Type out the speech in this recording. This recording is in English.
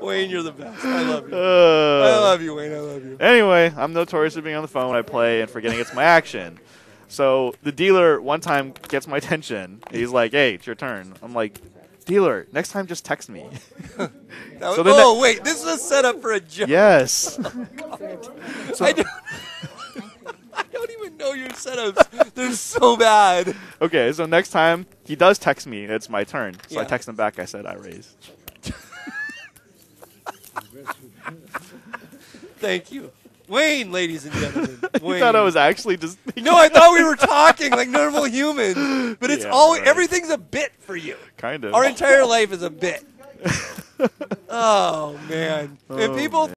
Wayne, you're the best. I love you. I love you, Wayne. I love you. Anyway, I'm notorious for being on the phone when I play and forgetting it's my action. So the dealer one time gets my attention. He's like, hey, it's your turn. I'm like, dealer, next time just text me. So oh, wait, this was set up for a joke. Yes. Oh, so I don't even know your setups. They're so bad. Okay, so next time he does text me, it's my turn. So yeah. I text him back. I said, I raise. Thank you. Wayne, ladies and gentlemen. Wayne. You thought I was actually just... No, I thought we were talking like normal humans. But it's always... Right. Everything's a bit for you. Kind of. Our entire life is a bit. Oh, man. And people... Man.